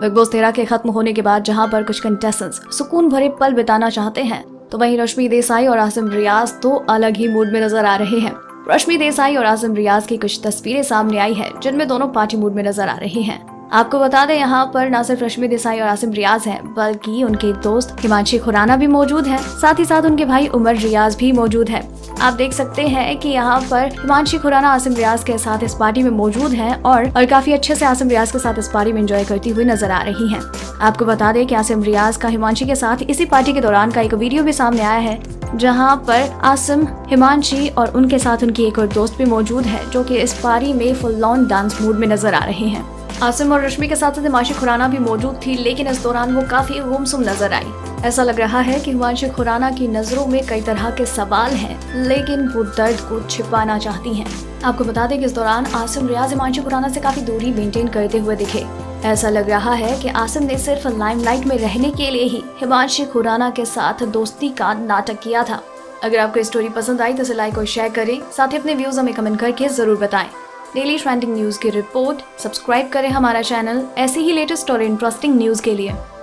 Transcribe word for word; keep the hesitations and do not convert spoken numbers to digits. Big boss तेरह के खत्म होने के बाद जहां पर कुछ कंटेस्टेंट्स सुकून भरे पल बिताना चाहते हैं, तो वहीं रश्मि देसाई और आसिम रियाज तो अलग ही मूड में नजर आ रहे हैं। रश्मि देसाई और आसिम रियाज की कुछ तस्वीरें सामने आई है जिनमें दोनों पार्टी मूड में नजर आ रहे हैं। आपको बता दें यहाँ पर न सिर्फ रश्मि देसाई और आसिम रियाज हैं, बल्कि उनके दोस्त हिमांशी खुराना भी मौजूद हैं, साथ ही साथ उनके भाई उमर रियाज भी मौजूद हैं। आप देख सकते हैं कि यहाँ पर हिमांशी खुराना आसिम रियाज के साथ इस पार्टी में मौजूद हैं और, और काफी अच्छे से आसिम रियाज के साथ इस पार्टी में एंजॉय करती हुई नजर आ रही हैं। आपको बता दें कि आसिम रियाज का हिमांशी के साथ इसी पार्टी के दौरान का एक वीडियो भी सामने आया है, जहाँ पर आसिम, हिमांशी और उनके साथ उनकी एक और दोस्त भी मौजूद है, जो की इस पार्टी में फुल ऑन डांस मूड में नजर आ रहे हैं। आसिम और रश्मि के साथ साथ हिमांशी खुराना भी मौजूद थी, लेकिन इस दौरान वो काफी गुमसुम नजर आई। ऐसा लग रहा है कि हिमांशी खुराना की नजरों में कई तरह के सवाल हैं, लेकिन वो दर्द को छिपाना चाहती हैं। आपको बता दें कि इस दौरान आसिम रियाज हिमांशी खुराना से काफी दूरी मेंटेन करते हुए दिखे। ऐसा लग रहा है कि आसिम ने सिर्फ लाइमलाइट में रहने के लिए ही हिमांशी खुराना के साथ दोस्ती का नाटक किया था। अगर आपको स्टोरी पसंद आई तो इसे लाइक और शेयर करें, साथ ही अपने व्यूज हमें कमेंट करके जरूर बताएं। डेली ट्रेंडिंग न्यूज़ की रिपोर्ट, सब्सक्राइब करें हमारा चैनल ऐसी ही लेटेस्ट और इंटरेस्टिंग न्यूज़ के लिए।